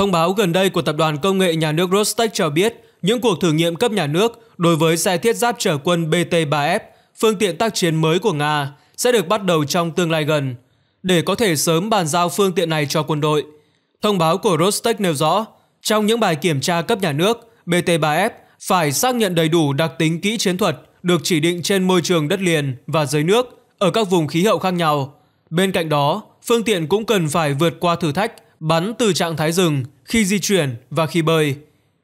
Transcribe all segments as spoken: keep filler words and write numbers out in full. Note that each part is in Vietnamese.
Thông báo gần đây của Tập đoàn Công nghệ Nhà nước Rostec cho biết, những cuộc thử nghiệm cấp nhà nước đối với xe thiết giáp chở quân B T ba F, phương tiện tác chiến mới của Nga, sẽ được bắt đầu trong tương lai gần, để có thể sớm bàn giao phương tiện này cho quân đội. Thông báo của Rostec nêu rõ, trong những bài kiểm tra cấp nhà nước, B T ba F phải xác nhận đầy đủ đặc tính kỹ chiến thuật được chỉ định trên môi trường đất liền và dưới nước ở các vùng khí hậu khác nhau. Bên cạnh đó, phương tiện cũng cần phải vượt qua thử thách bắn từ trạng thái rừng khi di chuyển và khi bơi.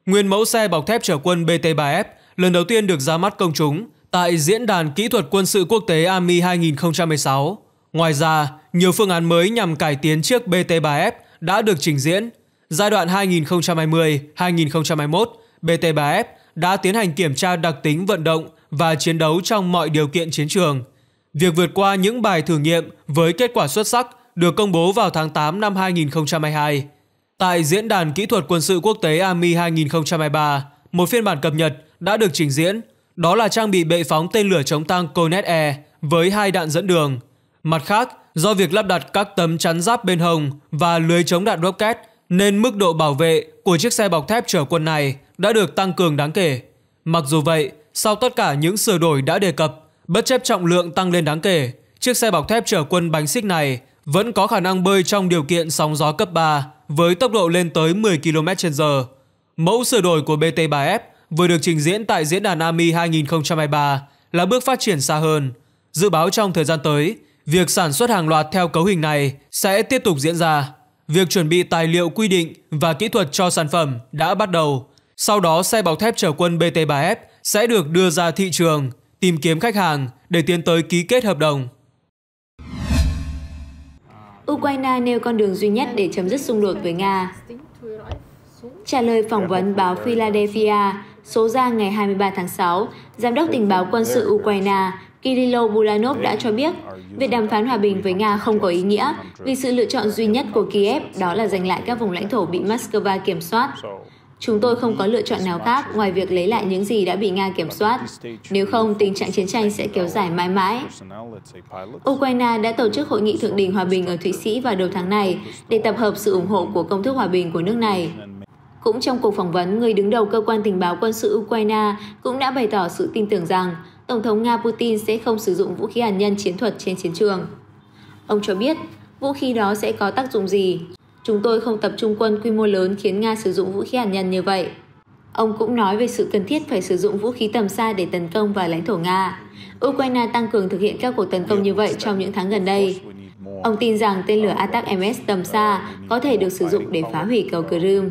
Nguyên mẫu xe bọc thép chở quân B T ba F lần đầu tiên được ra mắt công chúng tại Diễn đàn Kỹ thuật Quân sự Quốc tế A M I hai không một sáu. Ngoài ra, nhiều phương án mới nhằm cải tiến chiếc B T ba F đã được trình diễn. Giai đoạn hai nghìn không trăm hai mươi đến hai nghìn không trăm hai mươi mốt, B T ba F đã tiến hành kiểm tra đặc tính vận động và chiến đấu trong mọi điều kiện chiến trường. Việc vượt qua những bài thử nghiệm với kết quả xuất sắc được công bố vào tháng tám năm hai nghìn không trăm hai mươi hai. Tại Diễn đàn Kỹ thuật Quân sự Quốc tế A M I hai nghìn không trăm hai mươi ba, một phiên bản cập nhật đã được trình diễn, đó là trang bị bệ phóng tên lửa chống tăng Konect-E với hai đạn dẫn đường. Mặt khác, do việc lắp đặt các tấm chắn giáp bên hông và lưới chống đạn rocket, nên mức độ bảo vệ của chiếc xe bọc thép chở quân này đã được tăng cường đáng kể. Mặc dù vậy, sau tất cả những sửa đổi đã đề cập, bất chấp trọng lượng tăng lên đáng kể, chiếc xe bọc thép chở quân bánh xích này vẫn có khả năng bơi trong điều kiện sóng gió cấp ba với tốc độ lên tới mười ki lô mét trên giờ. Mẫu sửa đổi của B T ba F vừa được trình diễn tại Diễn đàn A M I hai nghìn không trăm hai mươi ba là bước phát triển xa hơn. Dự báo trong thời gian tới, việc sản xuất hàng loạt theo cấu hình này sẽ tiếp tục diễn ra. Việc chuẩn bị tài liệu quy định và kỹ thuật cho sản phẩm đã bắt đầu. Sau đó, xe bọc thép chở quân B T ba F sẽ được đưa ra thị trường, tìm kiếm khách hàng để tiến tới ký kết hợp đồng. Ukraine nêu con đường duy nhất để chấm dứt xung đột với Nga. Trả lời phỏng vấn báo Philadelphia, số ra ngày hai mươi ba tháng sáu, Giám đốc Tình báo Quân sự Ukraine Kyrylo Budanov đã cho biết việc đàm phán hòa bình với Nga không có ý nghĩa vì sự lựa chọn duy nhất của Kiev đó là giành lại các vùng lãnh thổ bị Moscow kiểm soát. Chúng tôi không có lựa chọn nào khác ngoài việc lấy lại những gì đã bị Nga kiểm soát. Nếu không, tình trạng chiến tranh sẽ kéo dài mãi mãi. Ukraine đã tổ chức hội nghị thượng đỉnh hòa bình ở Thụy Sĩ vào đầu tháng này để tập hợp sự ủng hộ của công thức hòa bình của nước này. Cũng trong cuộc phỏng vấn, người đứng đầu cơ quan tình báo quân sự Ukraine cũng đã bày tỏ sự tin tưởng rằng Tổng thống Nga Putin sẽ không sử dụng vũ khí hạt nhân chiến thuật trên chiến trường. Ông cho biết, vũ khí đó sẽ có tác dụng gì? Chúng tôi không tập trung quân quy mô lớn khiến Nga sử dụng vũ khí hạt nhân như vậy. Ông cũng nói về sự cần thiết phải sử dụng vũ khí tầm xa để tấn công vào lãnh thổ Nga. Ukraine tăng cường thực hiện các cuộc tấn công như vậy trong những tháng gần đây. Ông tin rằng tên lửa A T A C M S tầm xa có thể được sử dụng để phá hủy cầu Crimea.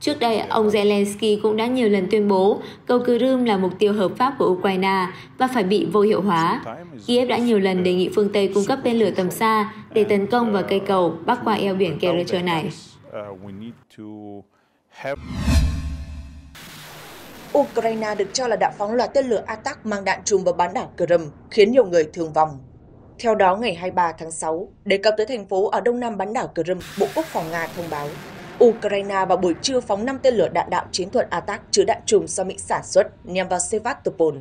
Trước đây, ông Zelensky cũng đã nhiều lần tuyên bố cầu Crimea là mục tiêu hợp pháp của Ukraine và phải bị vô hiệu hóa. Kiev đã nhiều lần đề nghị phương Tây cung cấp tên lửa tầm xa để tấn công vào cây cầu bắc qua eo biển Kerch này. Ukraine được cho là đã phóng loạt tên lửa A T A C M S mang đạn trùm vào bán đảo Crimea, khiến nhiều người thương vong. Theo đó, ngày hai mươi ba tháng sáu, đề cập tới thành phố ở đông nam bán đảo Crimea, Bộ Quốc phòng Nga thông báo Ukraine vào buổi trưa phóng năm tên lửa đạn đạo chiến thuật A T A C M S chứa đạn trùm do Mỹ sản xuất nhằm vào Sevastopol.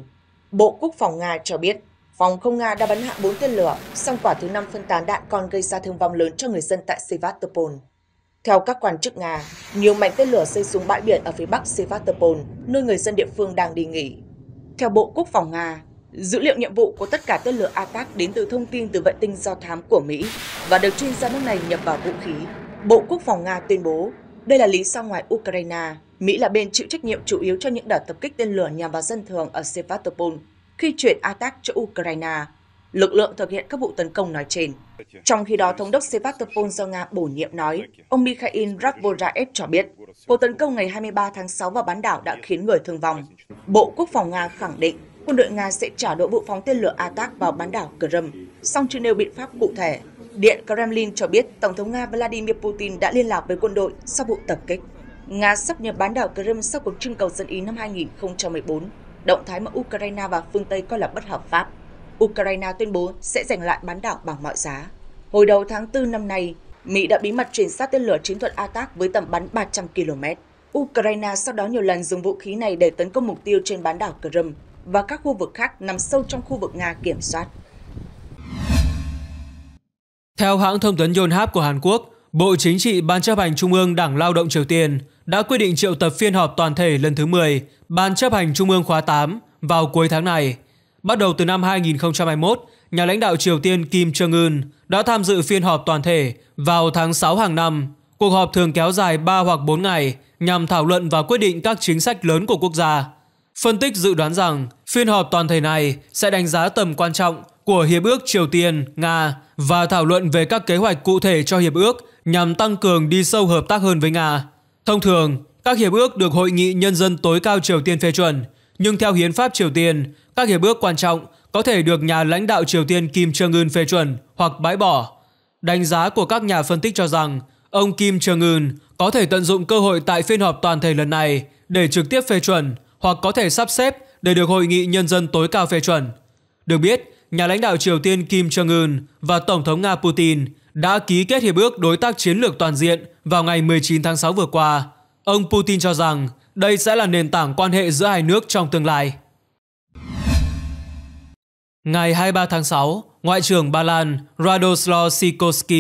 Bộ Quốc phòng Nga cho biết, phòng không Nga đã bắn hạ bốn tên lửa, song quả thứ năm phân tán đạn còn gây ra thương vong lớn cho người dân tại Sevastopol. Theo các quan chức Nga, nhiều mảnh tên lửa rơi xuống bãi biển ở phía bắc Sevastopol, nơi người dân địa phương đang đi nghỉ. Theo Bộ Quốc phòng Nga, dữ liệu nhiệm vụ của tất cả tên lửa A T A C M S đến từ thông tin từ vệ tinh do thám của Mỹ và được chuyên gia nước này nhập vào vũ khí. Bộ Quốc phòng Nga tuyên bố, đây là lý do ngoài Ukraine, Mỹ là bên chịu trách nhiệm chủ yếu cho những đợt tập kích tên lửa nhằm vào dân thường ở Sevastopol khi chuyển A T A C M S cho Ukraine. Lực lượng thực hiện các vụ tấn công nói trên. Trong khi đó, Thống đốc Sevastopol do Nga bổ nhiệm nói, ông Mikhail Radvorajev cho biết, cuộc tấn công ngày hai mươi ba tháng sáu vào bán đảo đã khiến người thương vong. Bộ Quốc phòng Nga khẳng định, quân đội Nga sẽ trả đội vụ phóng tên lửa A T A C M S vào bán đảo Crimea, song chưa nêu biện pháp cụ thể. Điện Kremlin cho biết Tổng thống Nga Vladimir Putin đã liên lạc với quân đội sau vụ tập kích. Nga sắp nhập bán đảo Crimea sau cuộc trưng cầu dân ý năm hai nghìn không trăm mười bốn, động thái mà Ukraine và phương Tây coi là bất hợp pháp. Ukraine tuyên bố sẽ giành lại bán đảo bằng mọi giá. Hồi đầu tháng tư năm nay, Mỹ đã bí mật chuyển sát tên lửa chiến thuật A T A C M S với tầm bắn ba trăm ki lô mét. Ukraine sau đó nhiều lần dùng vũ khí này để tấn công mục tiêu trên bán đảo Crimea và các khu vực khác nằm sâu trong khu vực Nga kiểm soát. Theo hãng thông tấn Yonhap của Hàn Quốc, Bộ Chính trị Ban chấp hành Trung ương Đảng Lao động Triều Tiên đã quyết định triệu tập phiên họp toàn thể lần thứ mười Ban chấp hành Trung ương khóa tám vào cuối tháng này. Bắt đầu từ năm hai nghìn không trăm hai mươi mốt, nhà lãnh đạo Triều Tiên Kim Jong-un đã tham dự phiên họp toàn thể vào tháng sáu hàng năm. Cuộc họp thường kéo dài ba hoặc bốn ngày nhằm thảo luận và quyết định các chính sách lớn của quốc gia. Phân tích dự đoán rằng phiên họp toàn thể này sẽ đánh giá tầm quan trọng của Hiệp ước Triều Tiên-Nga và thảo luận về các kế hoạch cụ thể cho Hiệp ước nhằm tăng cường đi sâu hợp tác hơn với Nga. Thông thường, các hiệp ước được Hội nghị Nhân dân tối cao Triều Tiên phê chuẩn, nhưng theo Hiến pháp Triều Tiên, các hiệp ước quan trọng có thể được nhà lãnh đạo Triều Tiên Kim Jong-un phê chuẩn hoặc bãi bỏ. Đánh giá của các nhà phân tích cho rằng, ông Kim Jong-un có thể tận dụng cơ hội tại phiên họp toàn thể lần này để trực tiếp phê chuẩn hoặc có thể sắp xếp để được Hội nghị Nhân dân tối cao phê chuẩn. Được biết, nhà lãnh đạo Triều Tiên Kim Jong-un và Tổng thống Nga Putin đã ký kết Hiệp ước Đối tác Chiến lược Toàn diện vào ngày mười chín tháng sáu vừa qua. Ông Putin cho rằng đây sẽ là nền tảng quan hệ giữa hai nước trong tương lai. Ngày hai mươi ba tháng sáu, Ngoại trưởng Ba Lan Radoslaw Sikorski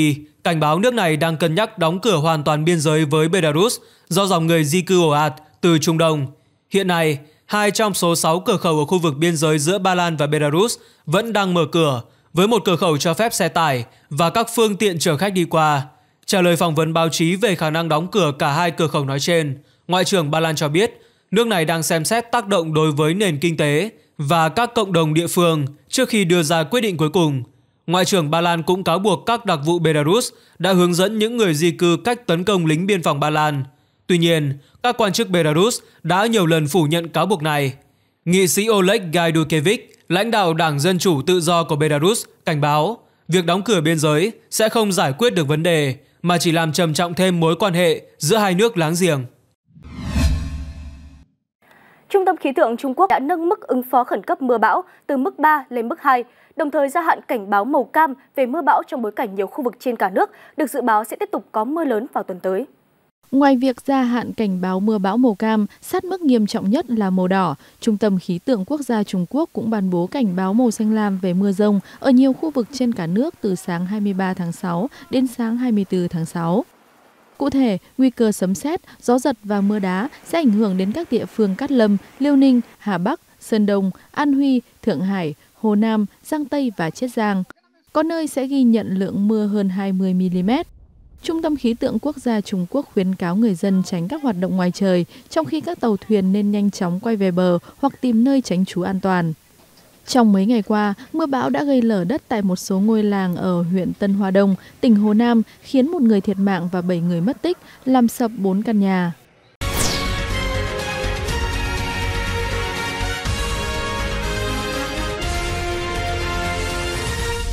cảnh báo nước này đang cân nhắc đóng cửa hoàn toàn biên giới với Belarus do dòng người di cư ồ ạt từ Trung Đông. Hiện nay, hai trong số sáu cửa khẩu ở khu vực biên giới giữa Ba Lan và Belarus vẫn đang mở cửa, với một cửa khẩu cho phép xe tải và các phương tiện chở khách đi qua. Trả lời phỏng vấn báo chí về khả năng đóng cửa cả hai cửa khẩu nói trên, Ngoại trưởng Ba Lan cho biết nước này đang xem xét tác động đối với nền kinh tế và các cộng đồng địa phương trước khi đưa ra quyết định cuối cùng. Ngoại trưởng Ba Lan cũng cáo buộc các đặc vụ Belarus đã hướng dẫn những người di cư cách tấn công lính biên phòng Ba Lan. Tuy nhiên, các quan chức Belarus đã nhiều lần phủ nhận cáo buộc này. Nghị sĩ Oleg Gaidukevic, lãnh đạo Đảng Dân Chủ Tự do của Belarus, cảnh báo việc đóng cửa biên giới sẽ không giải quyết được vấn đề mà chỉ làm trầm trọng thêm mối quan hệ giữa hai nước láng giềng. Trung tâm Khí tượng Trung Quốc đã nâng mức ứng phó khẩn cấp mưa bão từ mức ba lên mức hai, đồng thời gia hạn cảnh báo màu cam về mưa bão trong bối cảnh nhiều khu vực trên cả nước được dự báo sẽ tiếp tục có mưa lớn vào tuần tới. Ngoài việc gia hạn cảnh báo mưa bão màu cam, sát mức nghiêm trọng nhất là màu đỏ, Trung tâm Khí tượng Quốc gia Trung Quốc cũng ban bố cảnh báo màu xanh lam về mưa dông ở nhiều khu vực trên cả nước từ sáng hai mươi ba tháng sáu đến sáng hai mươi tư tháng sáu. Cụ thể, nguy cơ sấm sét, gió giật và mưa đá sẽ ảnh hưởng đến các địa phương Cát Lâm, Liêu Ninh, Hà Bắc, Sơn Đông, An Huy, Thượng Hải, Hồ Nam, Giang Tây và Chiết Giang. Có nơi sẽ ghi nhận lượng mưa hơn hai mươi mi-li-mét. Trung tâm Khí tượng Quốc gia Trung Quốc khuyến cáo người dân tránh các hoạt động ngoài trời, trong khi các tàu thuyền nên nhanh chóng quay về bờ hoặc tìm nơi tránh trú an toàn. Trong mấy ngày qua, mưa bão đã gây lở đất tại một số ngôi làng ở huyện Tân Hoa Đông, tỉnh Hồ Nam, khiến một người thiệt mạng và bảy người mất tích, làm sập bốn căn nhà.